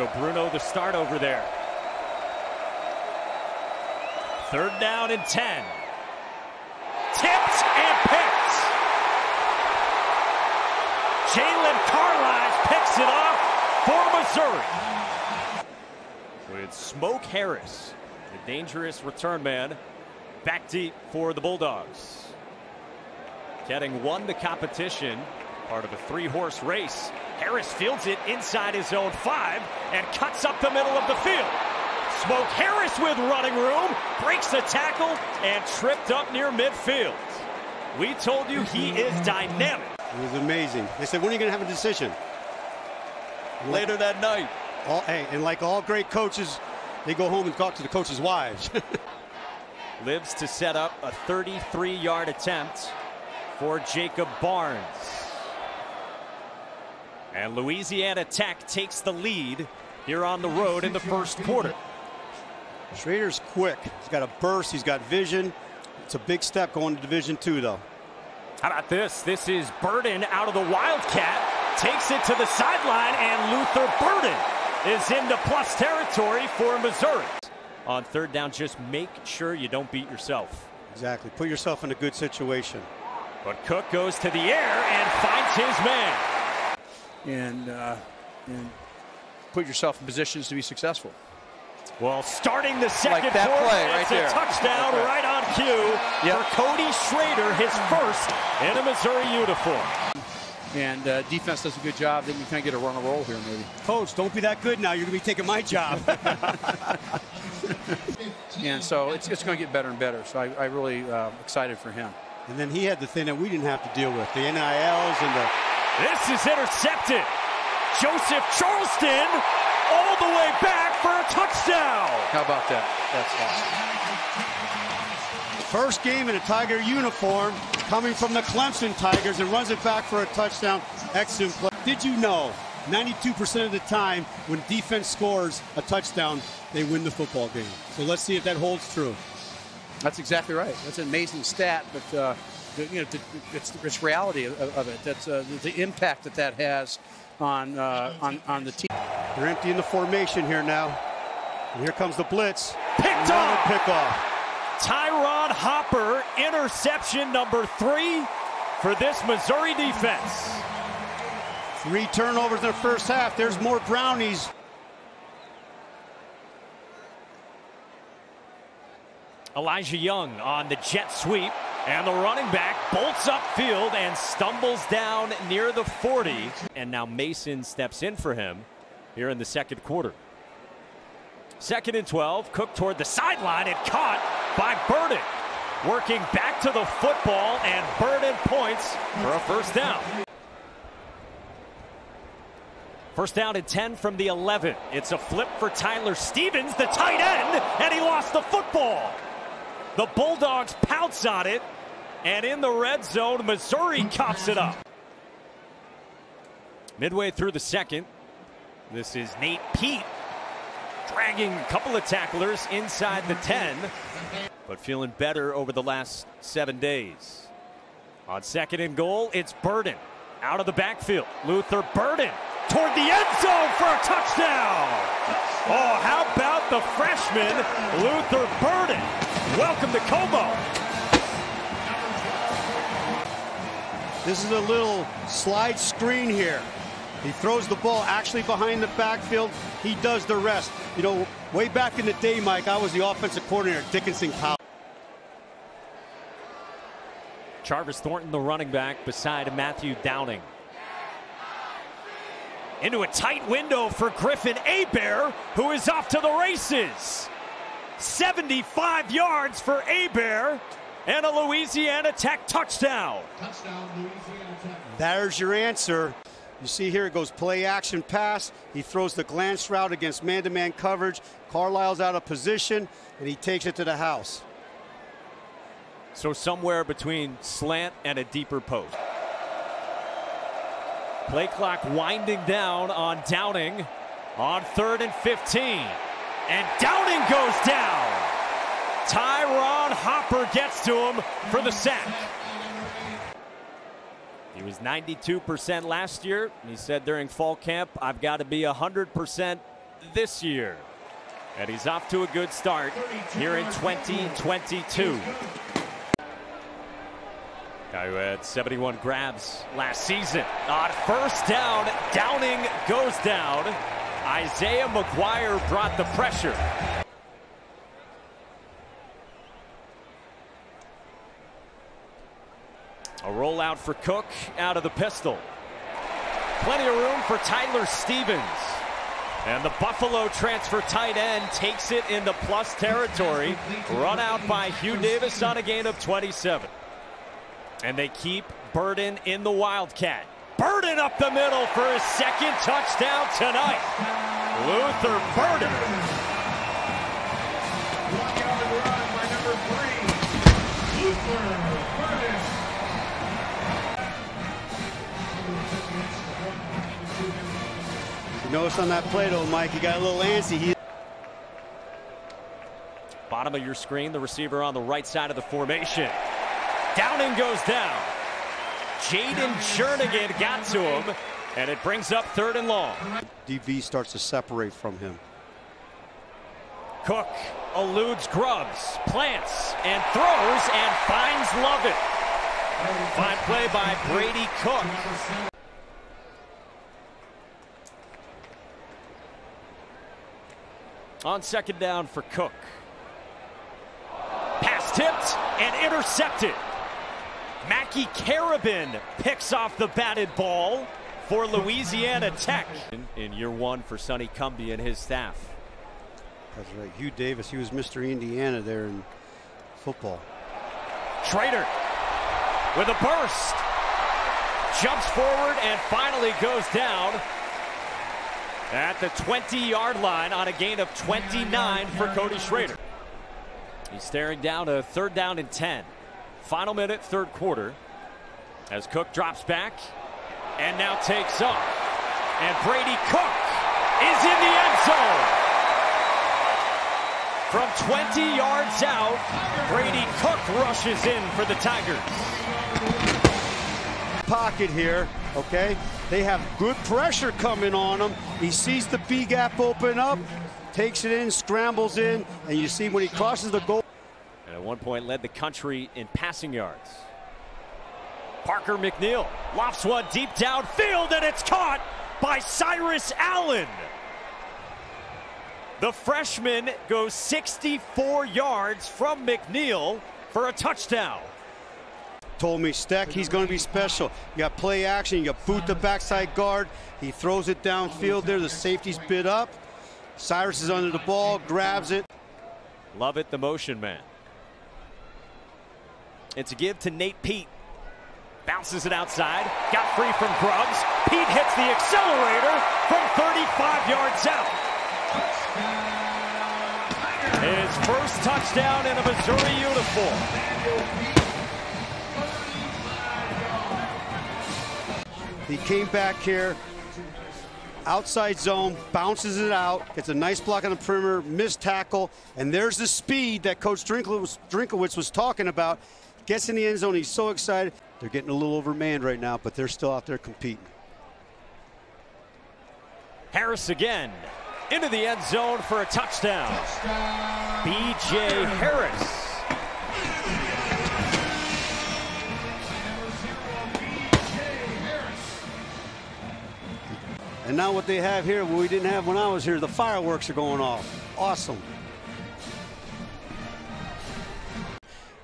So Bruno the start over there. Third down and 10. Tipped and picked. Jalen Carlisle picks it off for Missouri. With Smoke Harris, the dangerous return man, back deep for the Bulldogs. Getting one the competition, part of a three-horse race. Harris fields it inside his own 5 and cuts up the middle of the field. Smoke Harris with running room, breaks the tackle and tripped up near midfield. We told you he is dynamic. It was amazing. They said, when are you going to have a decision? Later that night. Hey, and like all great coaches, they go home and talk to the coaches' wives. Lives to set up a 33-yard attempt for Jacob Barnes. And Louisiana Tech takes the lead here on the road in the first quarter. Schrader's quick. He's got a burst. He's got vision. It's a big step going to Division II, though. How about this? This is Burden out of the Wildcat. Takes it to the sideline, and Luther Burden is into plus territory for Missouri. On third down, just make sure you don't beat yourself. Exactly. Put yourself in a good situation. But Cook goes to the air and finds his man. And put yourself in positions to be successful. Well, starting the second quarter, it's a touchdown right on cue for Cody Schrader, his first in a Missouri uniform. And defense does a good job. Then you kind of get a run and roll here, maybe. Coach, don't be that good now. You're going to be taking my job. And so it's going to get better and better. So I really excited for him. And then he had the thing that we didn't have to deal with, the NILs and the... This is intercepted. Joseph Charleston all the way back for a touchdown. How about that? That's awesome. First game in a Tiger uniform, coming from the Clemson Tigers, and runs it back for a touchdown. Excellent play. Did you know 92% of the time when defense scores a touchdown, they win the football game? So let's see if that holds true. That's exactly right. That's an amazing stat, but you know, it's reality of it. That's the impact that that has on the team. They're emptying the formation here now. And here comes the blitz. Picked off. Pickoff. Tyrod Hopper, interception number 3 for this Missouri defense. 3 turnovers in the first half. There's more brownies. Elijah Young on the jet sweep, and the running back bolts upfield and stumbles down near the 40. And now Mason steps in for him here in the second quarter. Second and 12. Cook toward the sideline and caught by Burden. Working back to the football, and Burden points for a first down. First down and 10 from the 11. It's a flip for Tyler Stevens, the tight end, and he lost the football. The Bulldogs pounce on it, and in the red zone, Missouri coughs it up. Midway through the second, this is Nate Pete dragging a couple of tacklers inside the 10, but feeling better over the last 7 days. On second and goal, it's Burden out of the backfield. Luther Burden toward the end zone for a touchdown. Oh, how about the freshman, Luther Burden? Welcome to Como. This is a little slide screen here. He throws the ball actually behind the backfield. He does the rest. You know, way back in the day, Mike, I was the offensive coordinator at Dickinson College. Jarvis Thornton, the running back, beside Matthew Downing. Into a tight window for Griffin Abair, who is off to the races. 75 yards for Abair and a Louisiana Tech touchdown. Louisiana Tech. There's your answer. You see here it goes play action pass. He throws the glance route against man-to-man coverage. Carlisle's out of position, and he takes it to the house. So somewhere between slant and a deeper post. Play clock winding down on Downing on third and 15. And Downing goes down. Tyrod Hopper gets to him for the sack. He was 92% last year. He said during fall camp, I've got to be 100% this year. And he's off to a good start here in 2022. Guy who had 71 grabs last season. On first down, Downing goes down. Isaiah McGuire brought the pressure. A rollout for Cook out of the pistol. Plenty of room for Tyler Stevens. And the Buffalo transfer tight end takes it into plus territory. Run out by Hugh Davis on a gain of 27. And they keep Burden in the Wildcat. Burden up the middle for his second touchdown tonight. Luther Burden. Block out and run by number 3, Luther Burden. You notice on that play, though, Mike, he got a little antsy. Bottom of your screen, the receiver on the right side of the formation. Downing goes down. Jayden Cernigan got to him, and it brings up third and long. DB starts to separate from him. Cook eludes Grubs, plants, and throws, and finds Lovett. Fine play by Brady Cook. On second down for Cook. Pass tipped and intercepted. Mackie Carabin picks off the batted ball for Louisiana Tech. In year one for Sonny Cumbie and his staff. That's right. Hugh Davis, he was Mr. Indiana there in football. Schrader with a burst. Jumps forward and finally goes down at the 20-yard line on a gain of 29 for Cody Schrader. He's staring down a third down and 10. Final minute, third quarter, as Cook drops back and now takes off. And Brady Cook is in the end zone. From 20 yards out, Brady Cook rushes in for the Tigers. Pocket here, okay? They have good pressure coming on him. He sees the B gap open up, takes it in, scrambles in, and you see when he crosses the goal. And at one point led the country in passing yards. Parker McNeil lofts one deep downfield, and it's caught by Cyrus Allen. The freshman goes 64 yards from McNeil for a touchdown. Told me, Steck, he's going to be special. You got play action, you got boot the backside guard. He throws it downfield there. The safety's bid up. Cyrus is under the ball, grabs it. Lovett, the motion man. It's a give to Nate Pete. Bounces it outside. Got free from Grubs. Pete hits the accelerator from 35 yards out. His first touchdown in a Missouri uniform. He came back here. Outside zone, bounces it out, gets a nice block on the perimeter, missed tackle, and there's the speed that Coach Drinkowitz was talking about. Gets in the end zone, he's so excited. They're getting a little overmanned right now, but they're still out there competing. Harris again, into the end zone for a touchdown. B.J. Harris. And now what they have here, what we didn't have when I was here, the fireworks are going off. Awesome.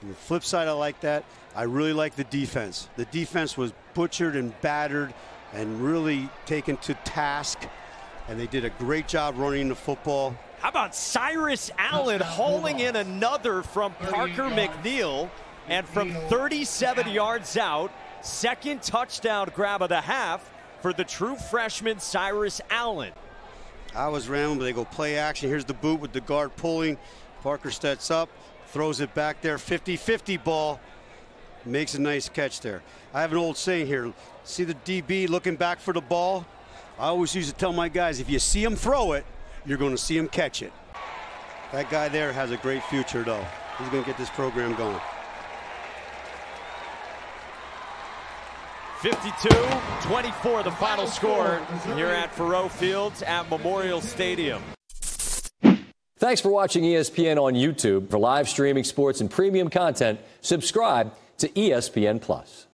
And the flip side, I like that. I really like the defense. The defense was butchered and battered and really taken to task. And they did a great job running the football. How about Cyrus Allen hauling in another from Parker McNeil, and from 37 yards out, second touchdown grab of the half for the true freshman Cyrus Allen. I was rambling, but they go play action. Here's the boot with the guard pulling. Parker steps up, throws it back there. 50-50 ball. Makes a nice catch there. I have an old saying here. See the DB looking back for the ball? I always used to tell my guys, if you see him throw it, you're going to see him catch it. That guy there has a great future, though. He's going to get this program going. 52-24, the final score here at Faurot Field at Memorial Stadium. Thanks for watching ESPN on YouTube. For live streaming, sports, and premium content, subscribe to ESPN+.